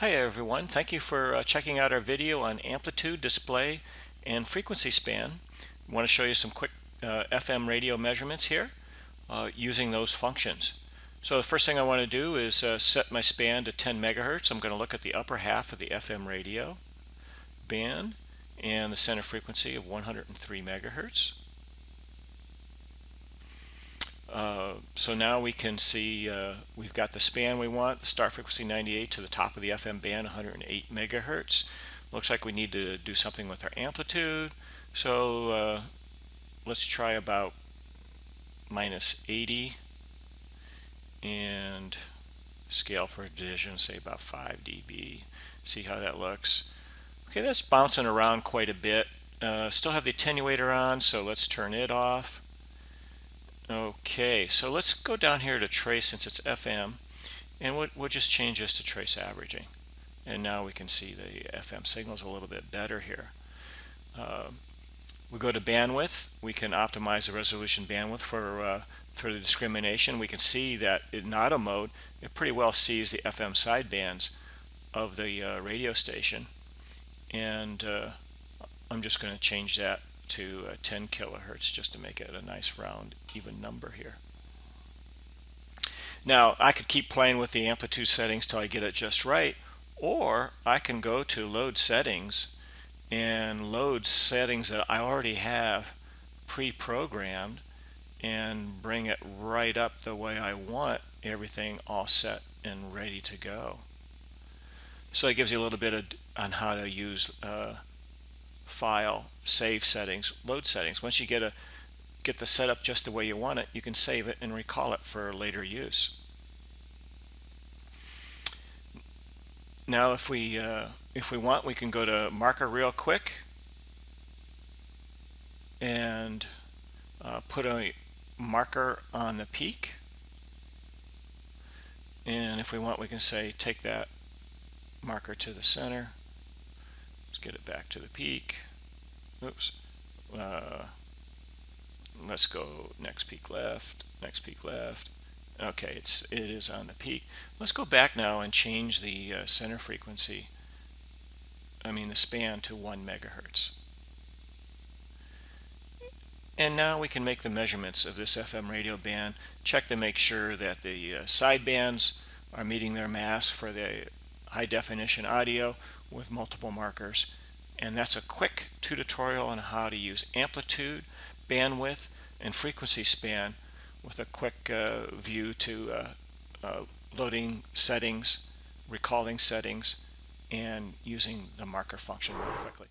Hi everyone, thank you for checking out our video on amplitude, display, and frequency span. I want to show you some quick FM radio measurements here using those functions. So the first thing I want to do is set my span to 10 megahertz. I'm going to look at the upper half of the FM radio band and the center frequency of 103 megahertz. So now we can see we've got the span we want, the start frequency 98 to the top of the FM band, 108 megahertz. Looks like we need to do something with our amplitude. So let's try about minus 80 and scale for division, say about 5 dB. See how that looks. Okay, that's bouncing around quite a bit. Still have the attenuator on, so let's turn it off. Okay, so let's go down here to trace, since it's FM, and we'll just change this to trace averaging. And now we can see the FM signals a little bit better here. We go to bandwidth. We can optimize the resolution bandwidth for the discrimination. We can see that in auto mode, it pretty well sees the FM sidebands of the radio station. And I'm just going to change that to 10 kilohertz just to make it a nice round even number here. Now I could keep playing with the amplitude settings till I get it just right, or I can go to load settings and load settings that I already have pre-programmed and bring it right up the way I want everything all set and ready to go. So it gives you a little bit of on how to use file, save settings, load settings. Once you get the setup just the way you want it, you can save it and recall it for later use. Now if we want, we can go to marker real quick and put a marker on the peak, and if we want, we can say take that marker to the center. Let's get it back to the peak. Oops. Let's go next peak left, next peak left. Okay, it is on the peak. Let's go back now and change the center frequency, the span, to 1 megahertz. And now we can make the measurements of this FM radio band, check to make sure that the sidebands are meeting their mass for the high definition audio with multiple markers. And that's a quick tutorial on how to use amplitude, bandwidth, and frequency span with a quick view to loading settings, recalling settings, and using the marker function really quickly.